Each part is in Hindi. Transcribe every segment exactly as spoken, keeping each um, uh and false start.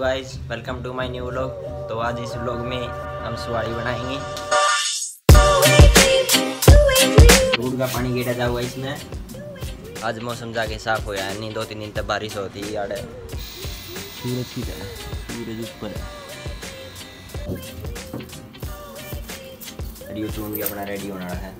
Guys welcome to my new vlog. तो आज इस व्लॉग में हम सुवाड़ी बनाएंगे। दूध का पानी गिरा हुआ इसमें। आज मौसम जाके साफ हो गया, नहीं दो तीन दिन तक बारिश होती है। यार सूरज की तरह सूरज ऊपर है। यूट्यूब भी अपना रेडी होना है।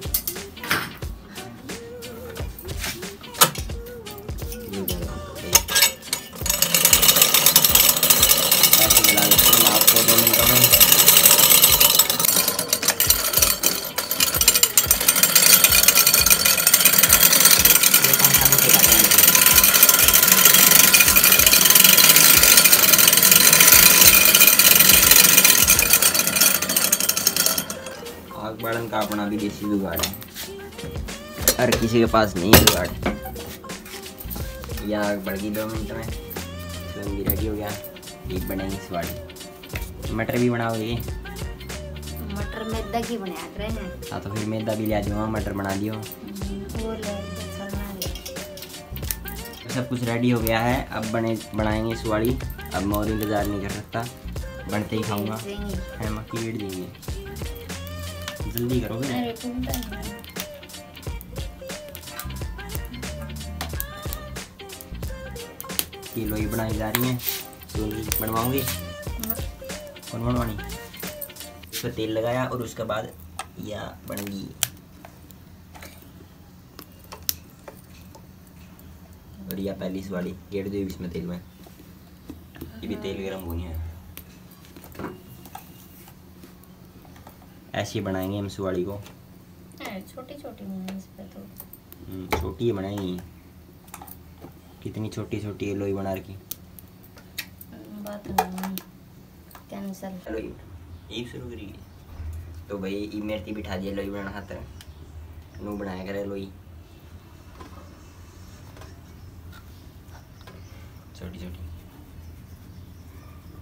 आगबाड़न का अपना भी देसी जुगाड़ है, हर किसी के पास नहीं जुगाड़ है। यह आग बढ़ गई दो मिनट में, तो भी रेडी हो गया। एक बनेगी सुवाड़ी। मटर भी बनाओगे? मटर मैदा की बना रहे हैं। हाँ तो फिर मैदा भी ले जाओ, मटर बना लियो। तो सब कुछ रेडी हो गया है। अब बने बनाएंगे सुवाड़ी। अब मैं और इंतजार नहीं कर सकता, बनते ही खाऊंगा। है मक्की गिर देंगे, जल्दी करो। किलो ही बनाई जा रही है, बनवाऊंगी। कौन बनवानी? उसको तेल लगाया और उसके बाद या बन गई। और यह पहली सुवाड़ी गेट दो इसमें तेल में। ये भी तेल गर्म होनी है। ऐसी बनाएंगे हम सुवाड़ी को। छोटी छोटी तो छोटी बनाएंगे। कितनी छोटी छोटी लोई बना रखी। बात नहीं, कैंसिल लोई एक शुरू करी। तो भाई ई मेरती बिठा दिए लोई बनाना हाथ नू बनाया करे लोई। छोटी छोटी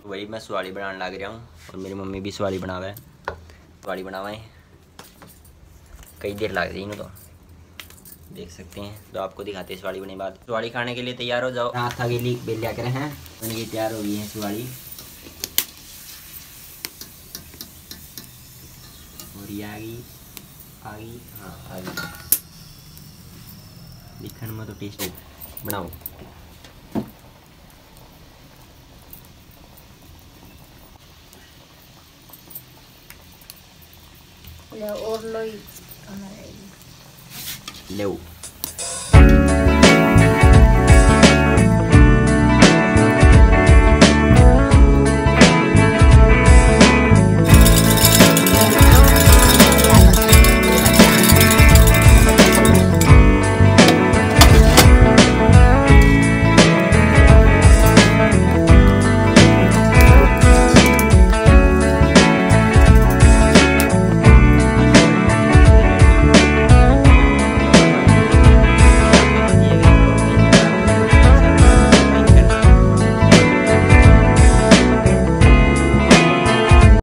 वही। मैं सुवाड़ी बनाने लग रहा हूँ और मेरी मम्मी भी सुवाड़ी बना रहा है। सुवाड़ी बनावाएं कई देर लग रही है, तो देख सकते हैं। तो आपको दिखाते हैं सुवाड़ी बने बाद। सुवाड़ी खाने के लिए तैयार हो जाओ। हाथ आगे लीक बेल लिया करे हैं, ये तैयार हो गई है सुवाड़ी। और ये आ गई आ गई हाँ आ गई। दिखने में तो टेस्टी बनाओ। और लोई ले।